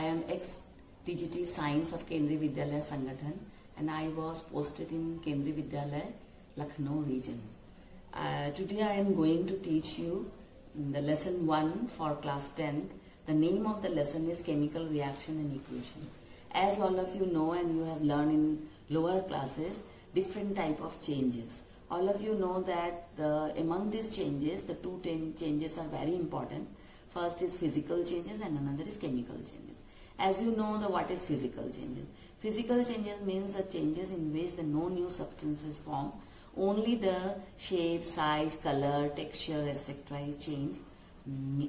I am ex-DGT Science of Kendriya Vidyalaya Sangathan, and I was posted in Kendriya Vidyalaya, Lucknow region. Today I am going to teach you the lesson 1 for class 10th. The name of the lesson is Chemical Reaction and Equation. As all of you know and you have learned in lower classes, different type of changes. All of you know that among these changes, the two changes are very important. First is physical changes and another is chemical changes. As you know, what is physical changes? Physical changes means the changes in which no new substances form. Only the shape, size, color, texture, etc. is changed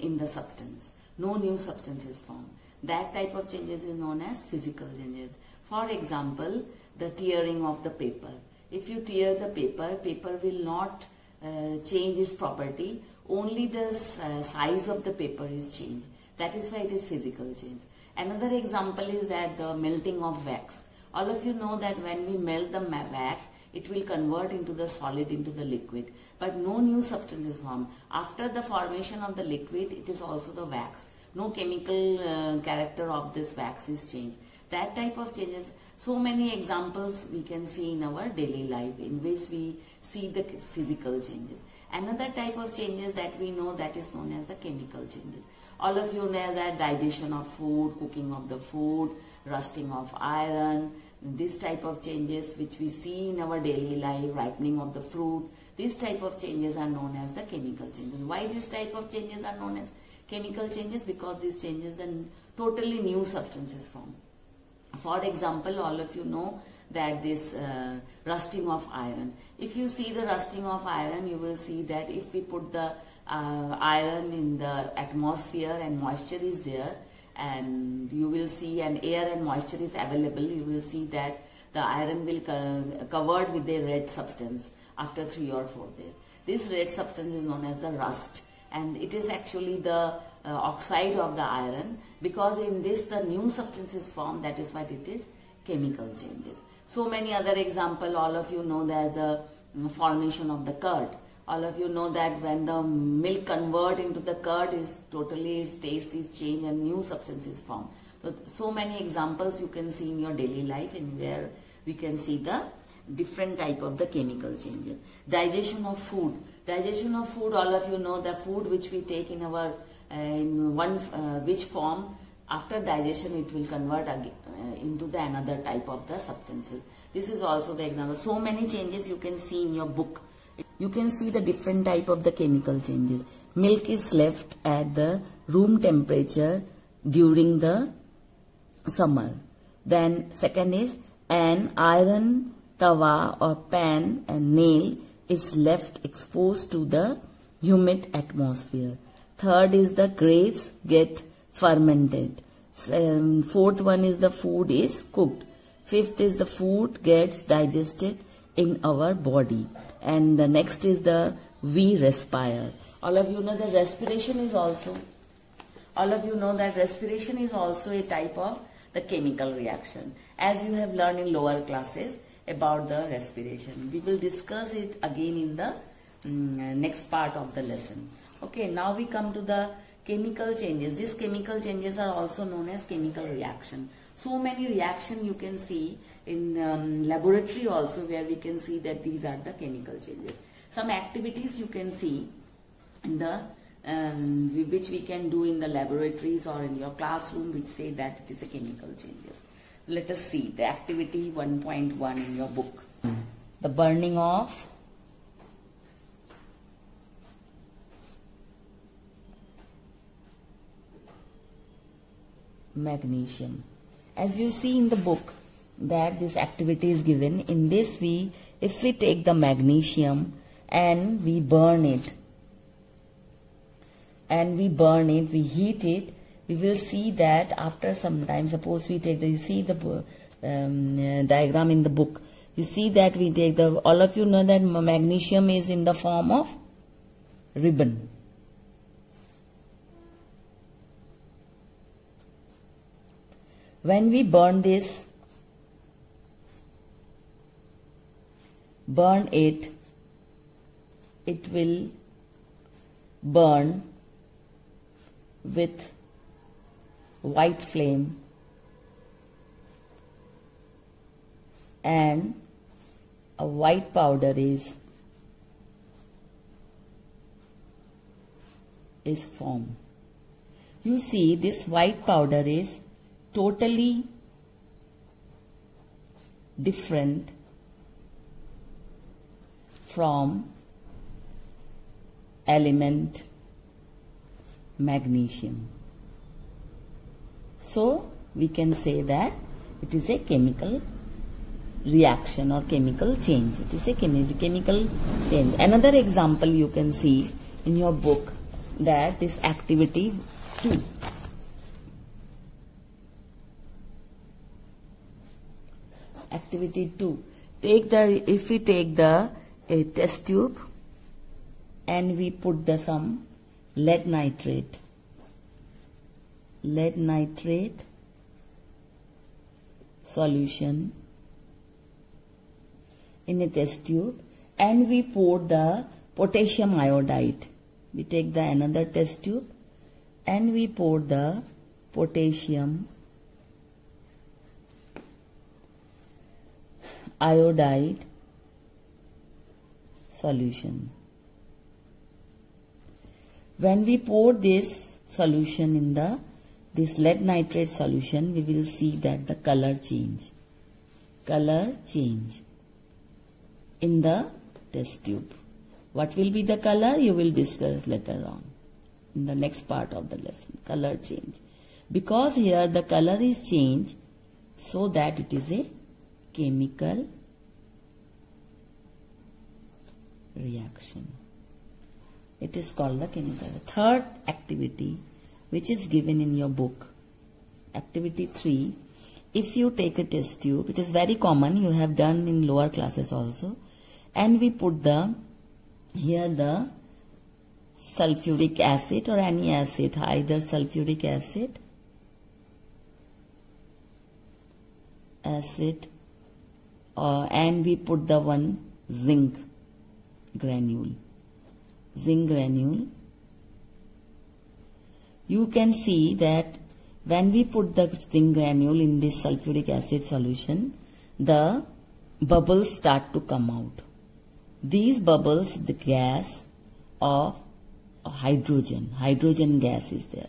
in the substance. No new substances form. That type of changes is known as physical changes. For example, the tearing of the paper. If you tear the paper, paper will not change its property. Only the size of the paper is changed. That is why it is physical change. Another example is that the melting of wax. All of you know that when we melt the wax, it will convert into the solid, into the liquid. But no new substances form. After the formation of the liquid, it is also the wax. No chemical character of this wax is changed. That type of changes, so many examples we can see in our daily life in which we see the physical changes. Another type of changes that we know, that is known as the chemical changes. All of you know that digestion of food, cooking of the food, rusting of iron, this type of changes which we see in our daily life, ripening of the fruit, these type of changes are known as the chemical changes. Why these type of changes are known as chemical changes? Because these changes then totally new substances form. For example, all of you know that this rusting of iron. If you see the rusting of iron, you will see that if we put the iron in the atmosphere and moisture is there, and you will see and air and moisture is available, you will see that the iron will covered with a red substance after 3 or 4 days. This red substance is known as the rust, and it is actually the oxide of the iron, because in this the new substance is formed. That is why it is chemical changes. So many other example, all of you know that the formation of the curd. All of you know that when the milk convert into the curd, is totally its taste is changed and new substance is formed. So many examples you can see in your daily life, and where we can see the different type of the chemical changes. Digestion of food. Digestion of food, all of you know the food which we take in our which form, after digestion it will convert again, into the another type of the substances. This is also the example. So many changes you can see in your book. You can see the different type of the chemical changes. Milk is left at the room temperature during the summer. Then second is an iron tawa or pan and nail is left exposed to the humid atmosphere. Third is the grapes get fermented. Fourth one is the food is cooked. Fifth is the food gets digested in our body. And the next is the we respire. All of you know that respiration is also, all of you know that respiration is also a type of the chemical reaction, as you have learned in lower classes about the respiration. We will discuss it again in the next part of the lesson. Okay, now we come to the chemical changes. These chemical changes are also known as chemical reaction. So many reaction you can see in laboratory also, where we can see that these are the chemical changes. Some activities you can see in the which we can do in the laboratories or in your classroom, which say that it is a chemical changes. Let us see the activity 1.1 in your book. The burning of magnesium. As you see in the book that this activity is given, in this if we take the magnesium and we burn it, we heat it, we will see that after some time, suppose we take the, you see the diagram in the book, you see that we take the, all of you know that magnesium is in the form of ribbon. When we burn this, it will burn with white flame and a white powder is formed. You see, this white powder is totally different from element magnesium. So we can say that it is a chemical reaction or chemical change. It is a chemical change. Another example you can see in your book, that is activity 2. Activity 2. If we take the test tube and we put the some lead nitrate solution in a test tube, and we pour the potassium iodide. We take the another test tube and we pour the potassium iodide solution. When we pour this solution in this lead nitrate solution, we will see that the color change in the test tube. What will be the color? You will discuss later on in the next part of the lesson. Color change. Because here the color is changed, so that it is a chemical reaction. It is called the chemical. Third activity, which is given in your book, activity 3. If you take a test tube, it is very common, you have done in lower classes also, and we put the sulfuric acid or any acid, either sulfuric acid, and we put the one zinc granule. You can see that when we put the zinc granule in this sulfuric acid solution, the bubbles start to come out. These bubbles, the gas of hydrogen gas is there,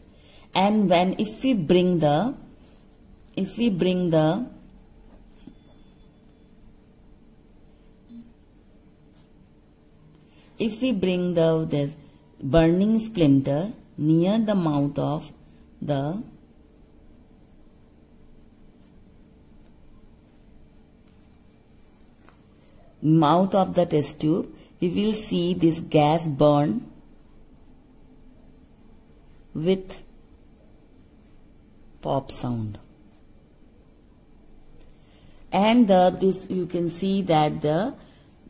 and when if we bring the this burning splinter near the mouth of the test tube, we will see this gas burn with pop sound, and this you can see that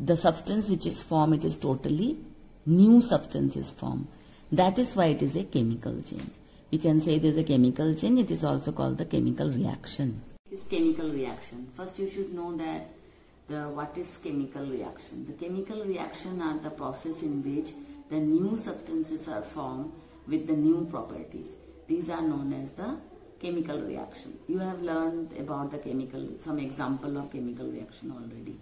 the substance which is formed, it is totally new substance is formed. That is why it is a chemical change. We can say there is a chemical change. It is also called the chemical reaction. This chemical reaction. First, you should know that what is chemical reaction. The chemical reaction are the process in which the new substances are formed with the new properties. These are known as the chemical reaction. You have learned about the chemical, some example of chemical reaction already.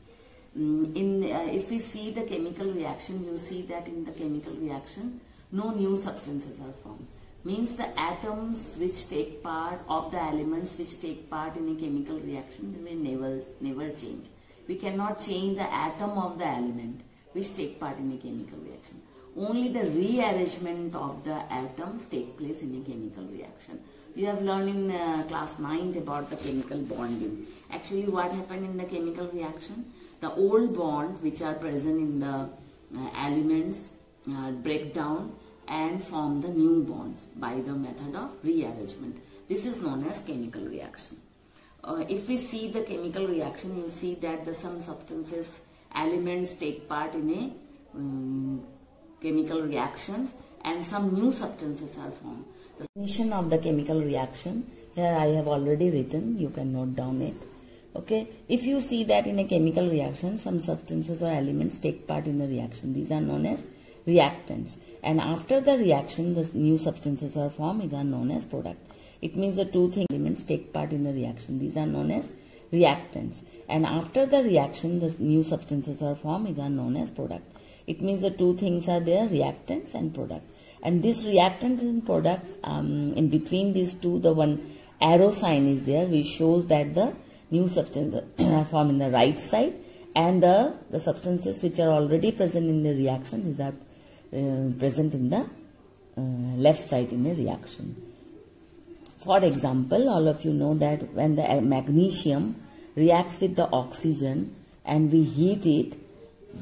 If we see the chemical reaction, you see that in the chemical reaction, no new substances are formed. Means the atoms which take part, of the elements which take part in a chemical reaction, they will never change. We cannot change the atom of the element which take part in a chemical reaction. Only the rearrangement of the atoms take place in a chemical reaction. You have learned in class 9 about the chemical bonding. Actually, what happened in the chemical reaction? The old bond which are present in the elements break down and form the new bonds by the method of rearrangement. This is known as chemical reaction. If we see the chemical reaction, you see that some substances, elements take part in a chemical reactions, and some new substances are formed. The definition of the chemical reaction, here I have already written, you can note down it. Okay, if you see that in a chemical reaction, some substances or elements take part in the reaction. These are known as reactants. And after the reaction, the new substances are formed, these are known as products. It means the two thing elements take part in the reaction. These are known as reactants. And after the reaction, the new substances are formed. These are known as product. It means the two things are there, reactants and product. And this reactants and products, in between these two, the one arrow sign is there, which shows that the new substances are formed in the right side, and the substances which are already present in the reaction, these are present in the left side in the reaction. For example, all of you know that when the magnesium reacts with the oxygen and we heat it,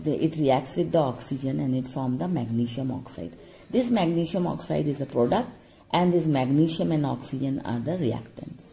it reacts with the oxygen and it forms the magnesium oxide. This magnesium oxide is a product, and this magnesium and oxygen are the reactants.